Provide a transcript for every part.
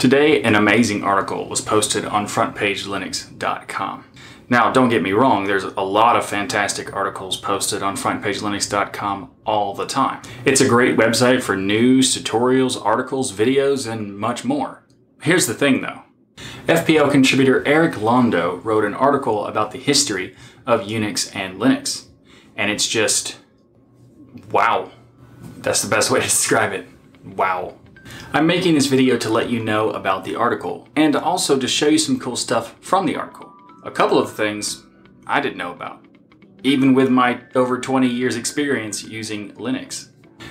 Today, an amazing article was posted on FrontPageLinux.com. Now, don't get me wrong, there's a lot of fantastic articles posted on FrontPageLinux.com all the time. It's a great website for news, tutorials, articles, videos, and much more. Here's the thing though. FPL contributor Eric Londo wrote an article about the history of Unix and Linux. And it's just, wow. That's the best way to describe it. Wow. I'm making this video to let you know about the article and also to show you some cool stuff from the article. A couple of things I didn't know about, even with my over 20 years experience using Linux.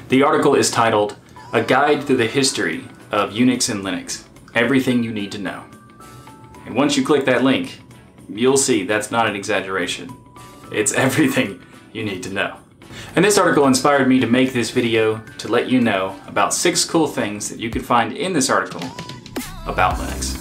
The article is titled, A Guide Through the History of Unix and Linux, Everything You Need to Know. And once you click that link, you'll see that's not an exaggeration. It's everything you need to know. And this article inspired me to make this video to let you know about 6 cool things that you could find in this article about Linux.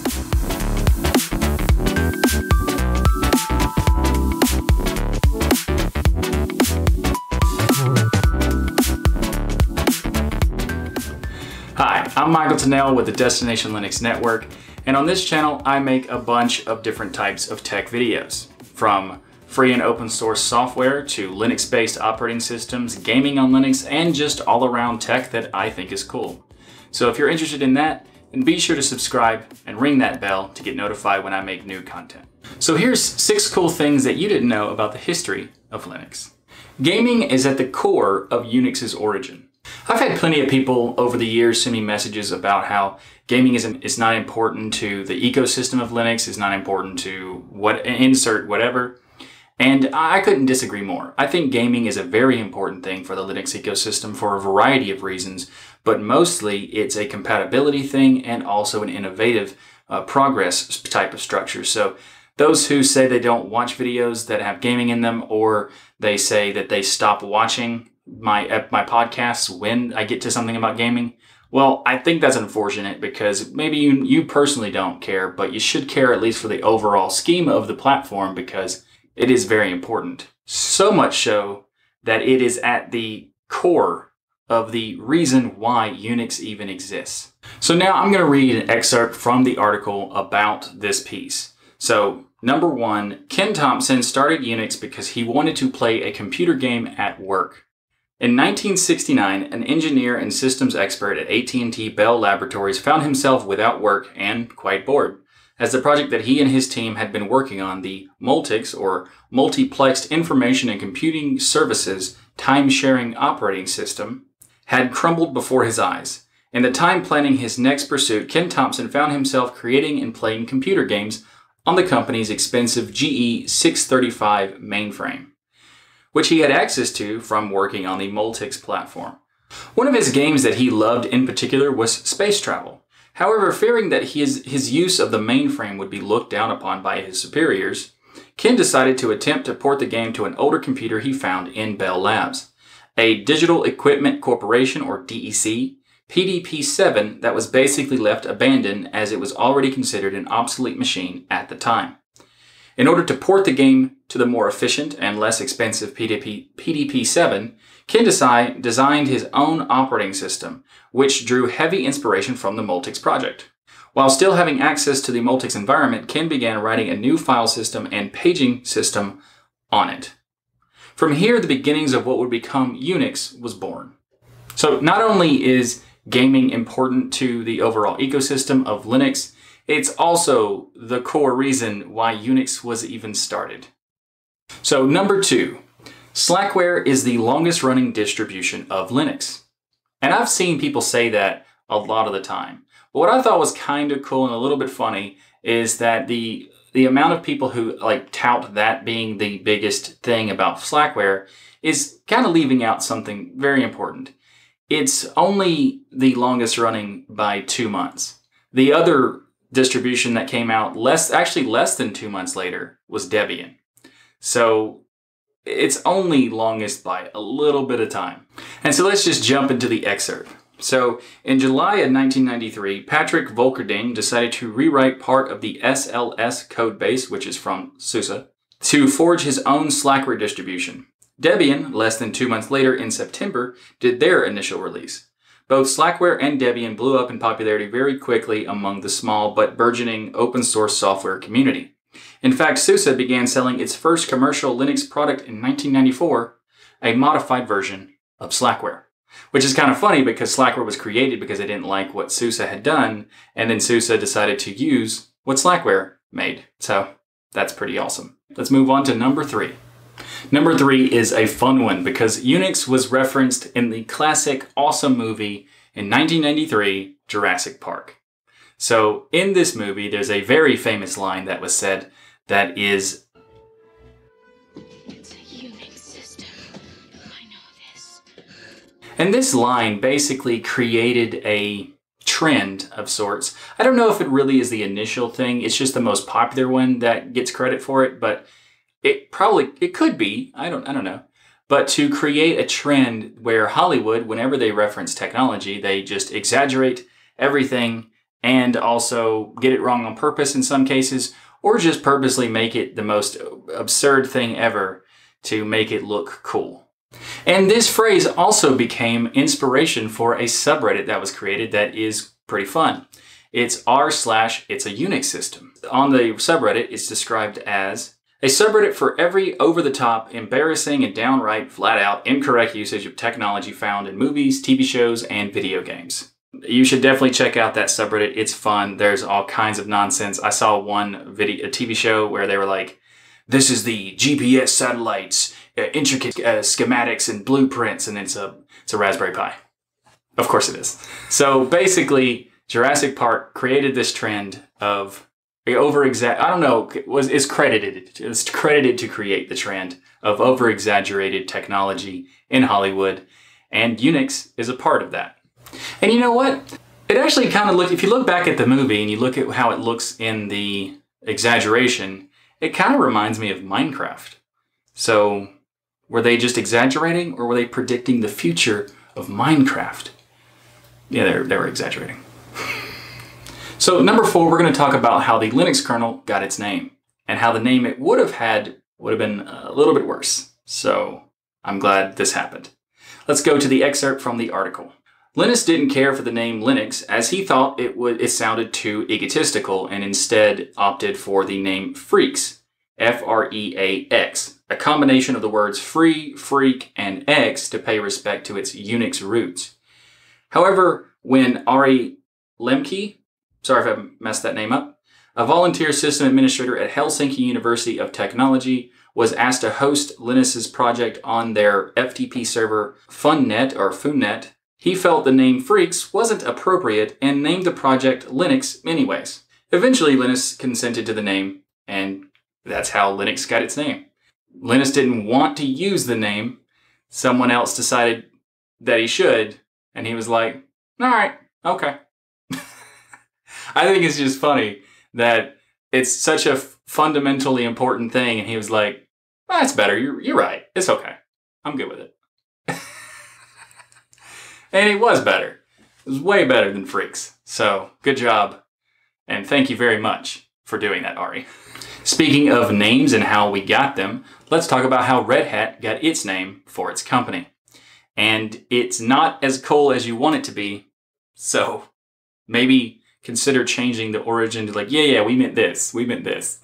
Hi, I'm Michael Tunnell with the Destination Linux Network, and on this channel I make a bunch of different types of tech videos, from free and open source software to Linux-based operating systems, gaming on Linux, and just all-around tech that I think is cool. So if you're interested in that, then be sure to subscribe and ring that bell to get notified when I make new content. So here's 6 cool things that you didn't know about the history of Linux. Gaming is at the core of Unix's origin. I've had plenty of people over the years send me messages about how gaming is not important to the ecosystem of Linux, is not important to what, insert whatever. And I couldn't disagree more. I think gaming is a very important thing for the Linux ecosystem for a variety of reasons, but mostly it's a compatibility thing and also an innovative progress type of structure. So those who say they don't watch videos that have gaming in them, or they say that they stop watching my podcasts when I get to something about gaming, well, I think that's unfortunate, because maybe you personally don't care, but you should care at least for the overall schema of the platform, because it is very important. So much so that it is at the core of the reason why Unix even exists. So now I'm going to read an excerpt from the article about this piece. So number 1, Ken Thompson started Unix because he wanted to play a computer game at work. In 1969, an engineer and systems expert at AT&T Bell Laboratories found himself without work and quite bored, as the project that he and his team had been working on, the Multics, or Multiplexed Information and Computing Services time-sharing operating system, had crumbled before his eyes. In the time planning his next pursuit, Ken Thompson found himself creating and playing computer games on the company's expensive GE 635 mainframe, which he had access to from working on the Multics platform. One of his games that he loved in particular was Space Travel. However, fearing that his use of the mainframe would be looked down upon by his superiors, Ken decided to attempt to port the game to an older computer he found in Bell Labs, a Digital Equipment Corporation, or DEC, PDP-7 that was basically left abandoned as it was already considered an obsolete machine at the time. In order to port the game to the more efficient and less expensive PDP-7, Ken designed his own operating system, which drew heavy inspiration from the Multics project. While still having access to the Multics environment, Ken began writing a new file system and paging system on it. From here, the beginnings of what would become Unix was born. So not only is gaming important to the overall ecosystem of Linux, it's also the core reason why Unix was even started. So number 2. Slackware is the longest running distribution of Linux. And I've seen people say that a lot of the time. But what I thought was kind of cool and a little bit funny is that the amount of people who like tout that being the biggest thing about Slackware is kind of leaving out something very important. It's only the longest running by 2 months. The other distribution that came out actually less than 2 months later was Debian. So it's only longest by a little bit of time. And so let's just jump into the excerpt. So in July of 1993, Patrick Volkerding decided to rewrite part of the SLS codebase, which is from SUSE, to forge his own Slackware distribution. Debian, less than 2 months later in September, did their initial release. Both Slackware and Debian blew up in popularity very quickly among the small but burgeoning open source software community. In fact, SUSE began selling its first commercial Linux product in 1994, a modified version of Slackware. Which is kind of funny because Slackware was created because they didn't like what SUSE had done, and then SUSE decided to use what Slackware made. So that's pretty awesome. Let's move on to number three. Number three is a fun one because Unix was referenced in the classic awesome movie in 1993, Jurassic Park. So in this movie, there's a very famous line that was said that is, "It's a Unix system. I know this." And this line basically created a trend of sorts. I don't know if it really is the initial thing. It's just the most popular one that gets credit for it, but it could be, I don't know, but to create a trend where Hollywood, whenever they reference technology, they just exaggerate everything and also get it wrong on purpose in some cases, or just purposely make it the most absurd thing ever to make it look cool. And this phrase also became inspiration for a subreddit that was created that is pretty fun. It's r/It's a Unix system. On the subreddit, it's described as a subreddit for every over-the-top, embarrassing, and downright, flat-out, incorrect usage of technology found in movies, TV shows, and video games. You should definitely check out that subreddit. It's fun. There's all kinds of nonsense. I saw one video, a TV show where they were like, this is the GPS satellites, intricate schematics and blueprints, and it's a Raspberry Pi. Of course it is. So basically, Jurassic Park created this trend of I don't know, is credited to create the trend of over-exaggerated technology in Hollywood, and Unix is a part of that. And you know what? It actually kind of looked, if you look back at the movie and you look at how it looks in the exaggeration, it kind of reminds me of Minecraft. So were they just exaggerating, or were they predicting the future of Minecraft? Yeah, they were exaggerating. So number four, we're going to talk about how the Linux kernel got its name and how the name it would have had would have been a little bit worse. So I'm glad this happened. Let's go to the excerpt from the article. Linus didn't care for the name Linux as he thought it sounded too egotistical, and instead opted for the name Freax, F-R-E-A-X, a combination of the words free, freak, and X to pay respect to its Unix roots. However, when Ari Lemke, sorry if I messed that name up, a volunteer system administrator at Helsinki University of Technology, was asked to host Linus's project on their FTP server Funnet or Funnet. He felt the name Freax wasn't appropriate and named the project Linux anyways. Eventually, Linus consented to the name, and that's how Linux got its name. Linus didn't want to use the name. Someone else decided that he should, and he was like, all right, okay. I think it's just funny that it's such a fundamentally important thing, and he was like, oh, that's better, you're right, it's okay, I'm good with it. And it was better. It was way better than Freax. So good job, and thank you very much for doing that, Ari. Speaking of names and how we got them, let's talk about how Red Hat got its name for its company. And it's not as cool as you want it to be, so maybe consider changing the origin to like, yeah, we meant this, we meant this.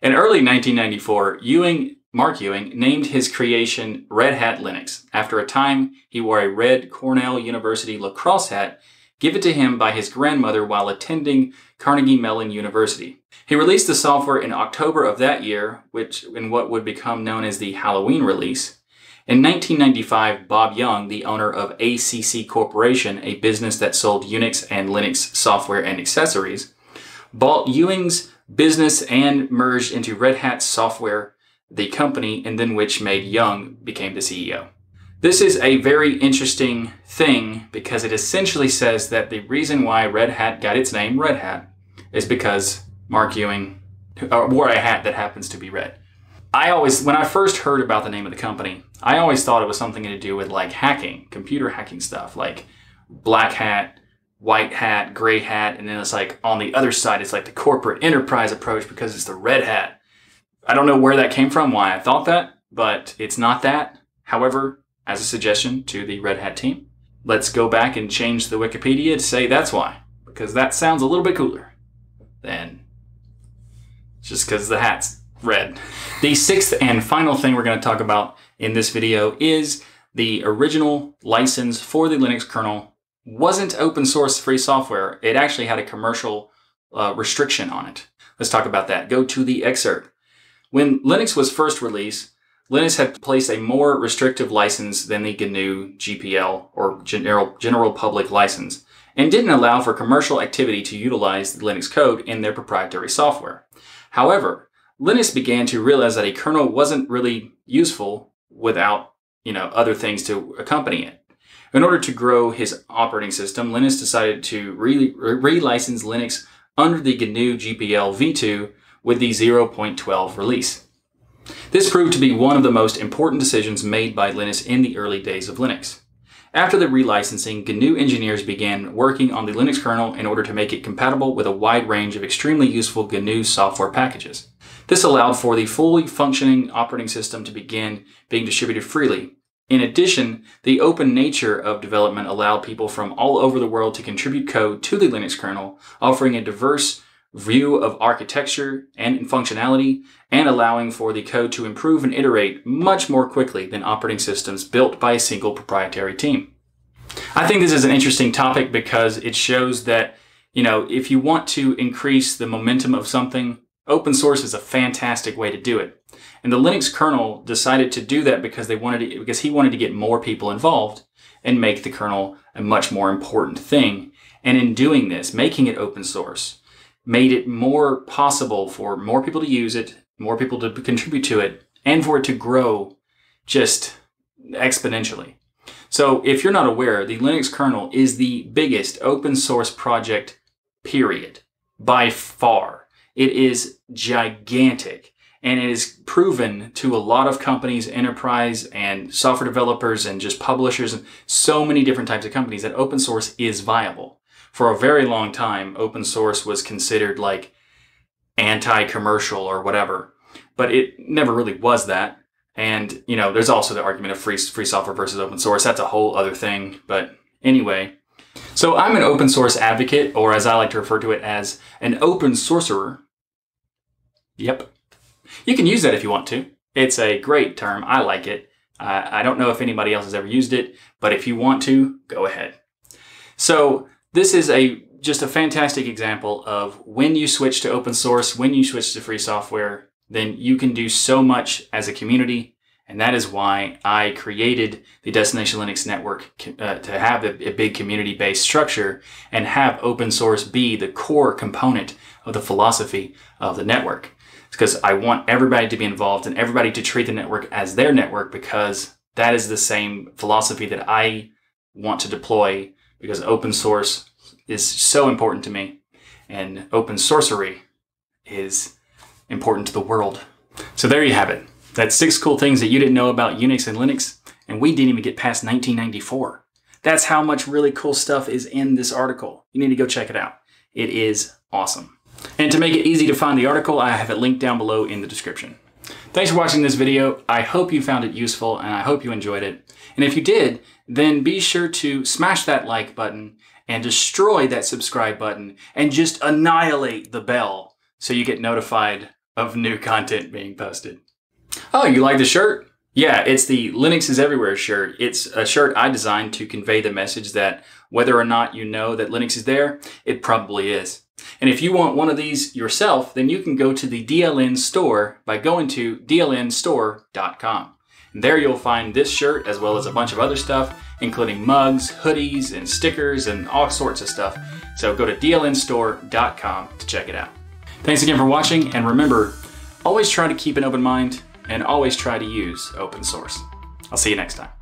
In early 1994, Ewing, Mark Ewing, named his creation Red Hat Linux after a time he wore a red Cornell University lacrosse hat given to him by his grandmother while attending Carnegie Mellon University. He released the software in October of that year, which in what would become known as the Halloween release. In 1995, Bob Young, the owner of ACC Corporation, a business that sold Unix and Linux software and accessories, bought Ewing's business and merged into Red Hat Software, the company, and then which made Young became the CEO. This is a very interesting thing because it essentially says that the reason why Red Hat got its name Red Hat is because Mark Ewing wore a hat that happens to be red. When I first heard about the name of the company, I always thought it was something to do with like hacking, computer hacking stuff, like black hat, white hat, gray hat, and then it's like on the other side, it's like the corporate enterprise approach because it's the red hat. I don't know where that came from, why I thought that, but it's not that. However, as a suggestion to the Red Hat team, Let's go back and change the Wikipedia to say that's why, because that sounds a little bit cooler than just because the hat's red. The sixth and final thing we're going to talk about in this video is the original license for the Linux kernel wasn't open source free software. It actually had a commercial restriction on it. Let's talk about that. Go to the excerpt. When Linux was first released, Linus had placed a more restrictive license than the GNU GPL or general public license and didn't allow for commercial activity to utilize the Linux code in their proprietary software. However, Linus began to realize that a kernel wasn't really useful without, other things to accompany it. In order to grow his operating system, Linus decided to relicense Linux under the GNU GPL v2 with the 0.12 release. This proved to be one of the most important decisions made by Linus in the early days of Linux. After the relicensing, GNU engineers began working on the Linux kernel in order to make it compatible with a wide range of extremely useful GNU software packages. This allowed for the fully functioning operating system to begin being distributed freely. In addition, the open nature of development allowed people from all over the world to contribute code to the Linux kernel, offering a diverse view of architecture and functionality, and allowing for the code to improve and iterate much more quickly than operating systems built by a single proprietary team. I think this is an interesting topic because it shows that, if you want to increase the momentum of something, open source is a fantastic way to do it. And the Linux kernel decided to do that because he wanted to get more people involved and make the kernel a much more important thing. And in doing this, making it open source, made it more possible for more people to use it, more people to contribute to it, and for it to grow just exponentially. So if you're not aware, the Linux kernel is the biggest open source project, period, by far. It is gigantic, and it is proven to a lot of companies, enterprise and software developers and just publishers and so many different types of companies that open source is viable. For a very long time, open source was considered like anti-commercial or whatever, but it never really was that. And, there's also the argument of free software versus open source. That's a whole other thing. But anyway, so I'm an open source advocate, or as I like to refer to it as an open sourcerer. Yep. You can use that if you want to. It's a great term. I like it. I don't know if anybody else has ever used it, but if you want to, go ahead. So this is just a fantastic example of when you switch to open source, when you switch to free software, then you can do so much as a community. And that is why I created the Destination Linux Network to have a big community-based structure and have open source be the core component of the philosophy of the network. It's because I want everybody to be involved and everybody to treat the network as their network, because that is the same philosophy that I want to deploy, because open source is so important to me, and open sorcery is important to the world. So there you have it. That's 6 cool things that you didn't know about Unix and Linux, and we didn't even get past 1994. That's how much really cool stuff is in this article. You need to go check it out. It is awesome. And to make it easy to find the article, I have it linked down below in the description. Thanks for watching this video. I hope you found it useful, and I hope you enjoyed it. And if you did, then be sure to smash that like button and destroy that subscribe button and just annihilate the bell so you get notified of new content being posted. Oh, you like the shirt? Yeah, it's the Linux is Everywhere shirt. It's a shirt I designed to convey the message that whether or not you know that Linux is there, it probably is. And if you want one of these yourself, then you can go to the DLN store by going to dlnstore.com. There you'll find this shirt as well as a bunch of other stuff, including mugs, hoodies, and stickers, and all sorts of stuff. So go to dlnstore.com to check it out. Thanks again for watching, and remember, always try to keep an open mind and always try to use open source. I'll see you next time.